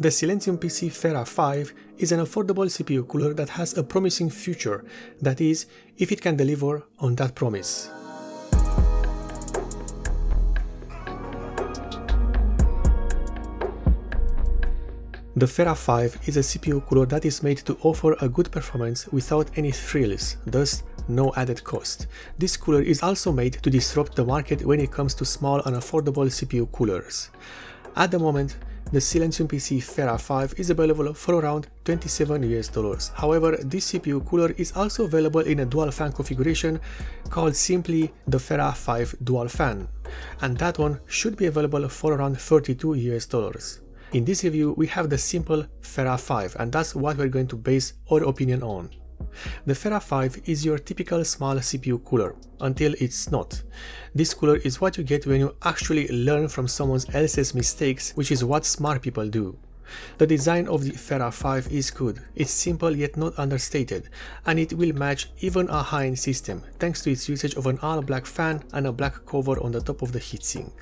The SilentiumPC Fera 5 is an affordable CPU cooler that has a promising future, that is, if it can deliver on that promise. The Fera 5 is a CPU cooler that is made to offer a good performance without any frills, thus no added cost. This cooler is also made to disrupt the market when it comes to small and affordable CPU coolers. At the moment, the SilentiumPC Fera 5 is available for around $27. However, this CPU cooler is also available in a dual fan configuration called simply the Fera 5 dual fan, and that one should be available for around $32. In this review, we have the simple Fera 5, and that's what we're going to base our opinion on. The Fera 5 is your typical small CPU cooler, until it's not. This cooler is what you get when you actually learn from someone else's mistakes, which is what smart people do. The design of the Fera 5 is good, it's simple yet not understated, and it will match even a high-end system, thanks to its usage of an all-black fan and a black cover on the top of the heatsink.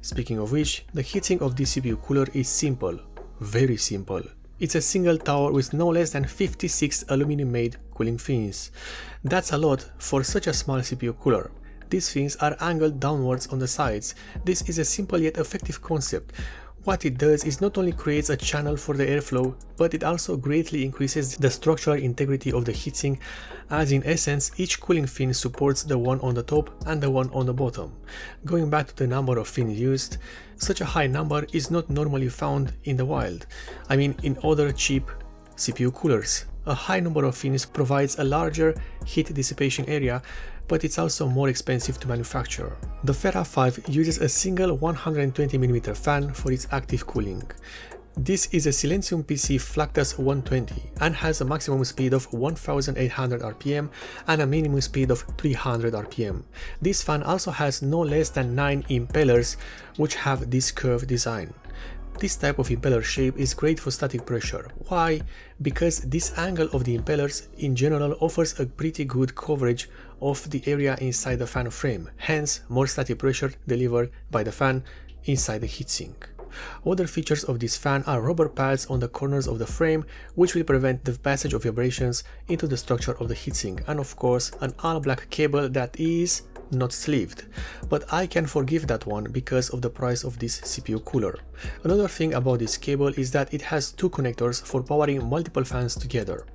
Speaking of which, the heatsink of this CPU cooler is simple, very simple. It's a single tower with no less than 56 aluminum-made cooling fins. That's a lot for such a small CPU cooler. These fins are angled downwards on the sides. This is a simple yet effective concept. What it does is not only creates a channel for the airflow, but it also greatly increases the structural integrity of the heatsink, as in essence each cooling fin supports the one on the top and the one on the bottom. Going back to the number of fins used, such a high number is not normally found in the wild. I mean, in other cheap CPU coolers. A high number of fins provides a larger heat dissipation area, but it's also more expensive to manufacture. The Fera 5 uses a single 120mm fan for its active cooling. This is a SilentiumPC Flactus 120 and has a maximum speed of 1800 RPM and a minimum speed of 300 RPM. This fan also has no less than 9 impellers, which have this curved design. This type of impeller shape is great for static pressure. Why? Because this angle of the impellers in general offers a pretty good coverage of the area inside the fan frame, hence more static pressure delivered by the fan inside the heatsink. Other features of this fan are rubber pads on the corners of the frame, which will prevent the passage of vibrations into the structure of the heatsink, and of course an all-black cable that is not sleeved, but I can forgive that one because of the price of this CPU cooler. Another thing about this cable is that it has two connectors for powering multiple fans together.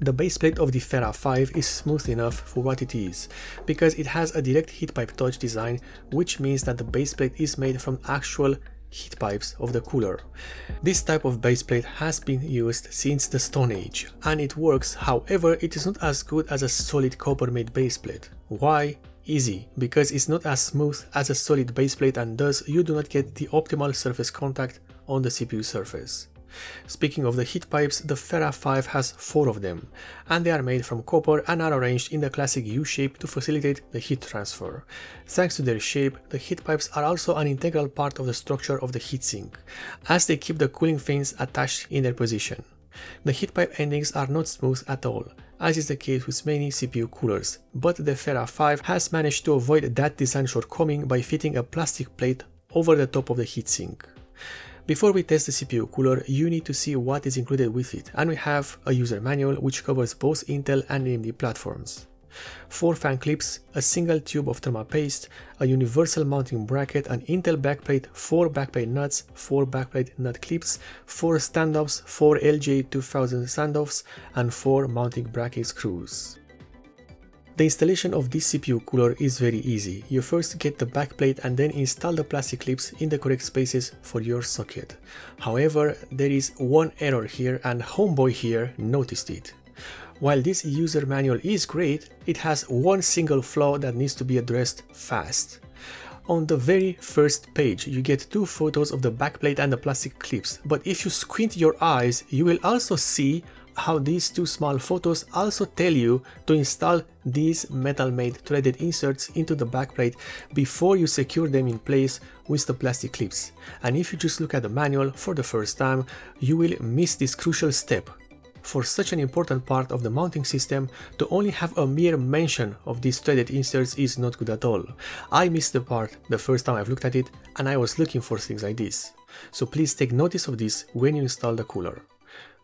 The baseplate of the Fera 5 is smooth enough for what it is, because it has a direct heat pipe touch design, which means that the baseplate is made from actual heat pipes of the cooler. This type of baseplate has been used since the Stone Age, and it works. However, it is not as good as a solid copper-made baseplate. Why? Easy, because it's not as smooth as a solid baseplate, and thus you do not get the optimal surface contact on the CPU surface. Speaking of the heat pipes, the Fera 5 has 4 of them, and they are made from copper and are arranged in the classic U shape to facilitate the heat transfer. Thanks to their shape, the heat pipes are also an integral part of the structure of the heatsink, as they keep the cooling fins attached in their position. The heat pipe endings are not smooth at all, as is the case with many CPU coolers, but the Fera 5 has managed to avoid that design shortcoming by fitting a plastic plate over the top of the heatsink. Before we test the CPU cooler, you need to see what is included with it, and we have a user manual which covers both Intel and AMD platforms. 4 fan clips, a single tube of thermal paste, a universal mounting bracket, an Intel backplate, 4 backplate nuts, 4 backplate nut clips, 4 standoffs, 4 LJ2000 standoffs, and 4 mounting bracket screws. The installation of this CPU cooler is very easy. You first get the backplate and then install the plastic clips in the correct spaces for your socket. However, there is one error here, and homeboy here noticed it. While this user manual is great, it has one single flaw that needs to be addressed fast. On the very first page, you get 2 photos of the backplate and the plastic clips, but if you squint your eyes, you will also see how these 2 small photos also tell you to install these metal-made threaded inserts into the backplate before you secure them in place with the plastic clips. And if you just look at the manual for the first time, you will miss this crucial step. for such an important part of the mounting system, to only have a mere mention of these threaded inserts is not good at all. I missed the part the first time I've looked at it, and I was looking for things like this. So please take notice of this when you install the cooler.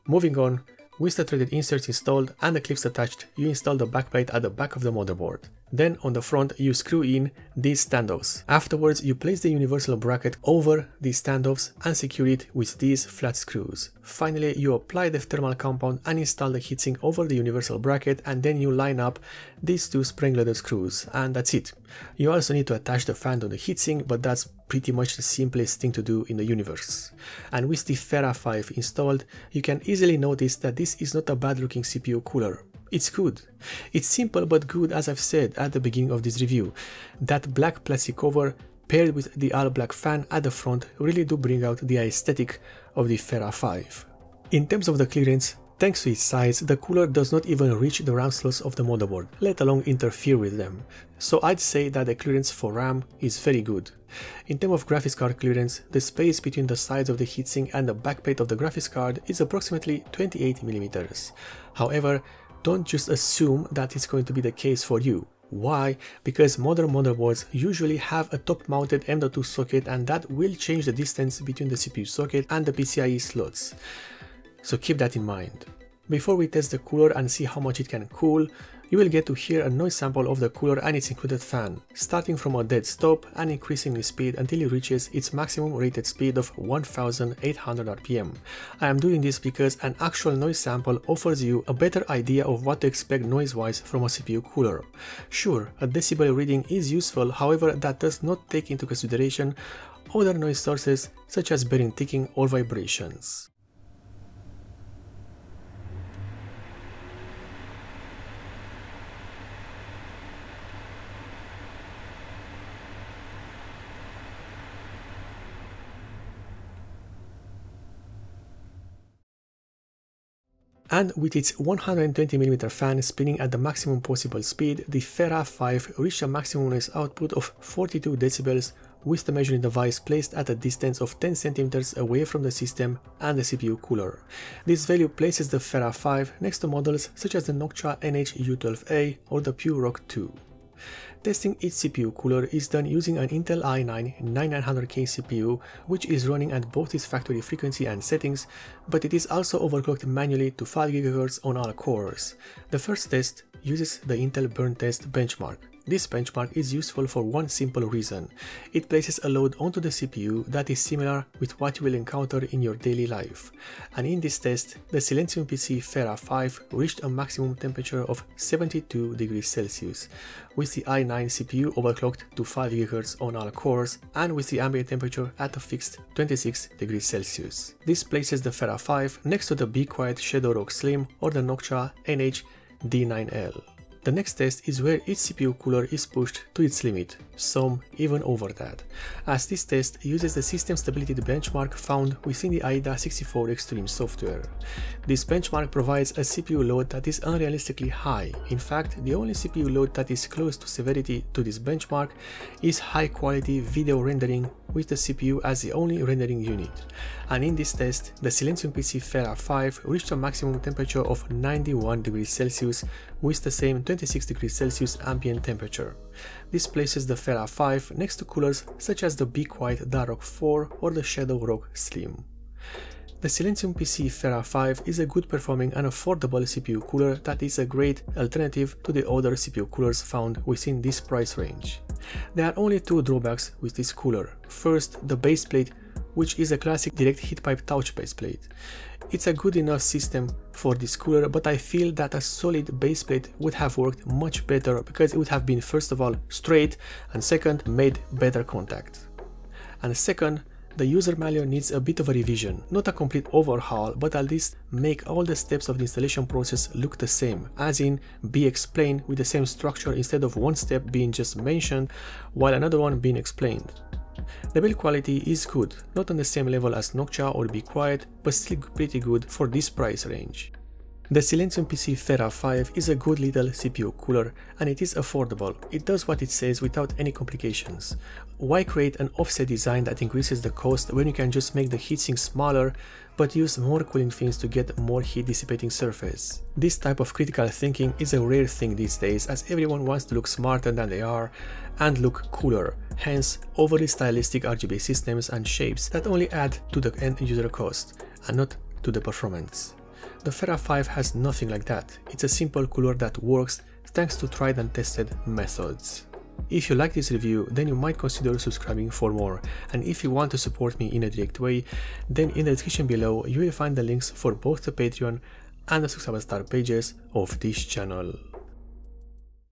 Moving on, with the threaded inserts installed and the clips attached, you install the backplate at the back of the motherboard. Then on the front you screw in these standoffs. Afterwards you place the universal bracket over these standoffs and secure it with these flat screws. Finally you apply the thermal compound and install the heatsink over the universal bracket, and then you line up these two spring loaded screws, and that's it. You also need to attach the fan to the heatsink, but that's pretty much the simplest thing to do in the universe. And with the Fera 5 installed, you can easily notice that this is not a bad looking CPU cooler. It's good. It's simple but good, as I've said at the beginning of this review. That black plastic cover paired with the all-black fan at the front really do bring out the aesthetic of the Fera 5. In terms of the clearance, thanks to its size, the cooler does not even reach the RAM slots of the motherboard, let alone interfere with them. So I'd say that the clearance for RAM is very good. In terms of graphics card clearance, the space between the sides of the heatsink and the backplate of the graphics card is approximately 28 mm. However, don't just assume that it's going to be the case for you. Why? Because modern motherboards usually have a top-mounted M.2 socket, and that will change the distance between the CPU socket and the PCIe slots. So keep that in mind. Before we test the cooler and see how much it can cool, you will get to hear a noise sample of the cooler and its included fan, starting from a dead stop and increasing in speed until it reaches its maximum rated speed of 1800 RPM. I am doing this because an actual noise sample offers you a better idea of what to expect noise-wise from a CPU cooler. Sure, a decibel reading is useful, however that does not take into consideration other noise sources such as bearing ticking or vibrations. And with its 120 mm fan spinning at the maximum possible speed, the Fera 5 reached a maximum noise output of 42 decibels with the measuring device placed at a distance of 10 cm away from the system and the CPU cooler. This value places the Fera 5 next to models such as the Noctua NH-U12A or the PureRock 2. Testing its CPU cooler is done using an Intel i9-9900K CPU, which is running at both its factory frequency and settings, but it is also overclocked manually to 5 GHz on all cores. The first test uses the Intel burn test benchmark. This benchmark is useful for one simple reason: it places a load onto the CPU that is similar with what you will encounter in your daily life. And in this test, the SilentiumPC Fera 5 reached a maximum temperature of 72 degrees Celsius, with the i9 CPU overclocked to 5 GHz on all cores and with the ambient temperature at a fixed 26 degrees Celsius. This places the Fera 5 next to the Be Quiet Shadow Rock Slim or the Noctua NH-D9L. The next test is where its CPU cooler is pushed to its limit, some even over that, as this test uses the system stability benchmark found within the AIDA64 Extreme software. This benchmark provides a CPU load that is unrealistically high. In fact, the only CPU load that is close to severity to this benchmark is high-quality video rendering, with the CPU as the only rendering unit. And in this test, the SilentiumPC Fera 5 reached a maximum temperature of 91 degrees Celsius with the same 26 degrees Celsius ambient temperature. This places the Fera 5 next to coolers such as the Be Quiet Dark Rock 4 or the Shadow Rock Slim. The SilentiumPC Fera 5 is a good performing and affordable CPU cooler that is a great alternative to the other CPU coolers found within this price range. There are only two drawbacks with this cooler. First, the baseplate, which is a classic direct heat pipe touch baseplate. It's a good enough system for this cooler, but I feel that a solid baseplate would have worked much better because it would have been, first of all, straight, and second, made better contact. And second, the user manual needs a bit of a revision, not a complete overhaul, but at least make all the steps of the installation process look the same, as in be explained with the same structure instead of one step being just mentioned while another one being explained. The build quality is good, not on the same level as Noctua or Be Quiet, but still pretty good for this price range. The SilentiumPC Fera 5 is a good little CPU cooler and it is affordable. It does what it says without any complications. Why create an offset design that increases the cost when you can just make the heatsink smaller but use more cooling fins to get more heat dissipating surface? This type of critical thinking is a rare thing these days, as everyone wants to look smarter than they are and look cooler, hence overly stylistic RGB systems and shapes that only add to the end user cost and not to the performance. The Fera 5 has nothing like that. It's a simple cooler that works thanks to tried and tested methods. If you like this review, then you might consider subscribing for more, and if you want to support me in a direct way, then in the description below you will find the links for both the Patreon and the Subscriber Star pages of this channel.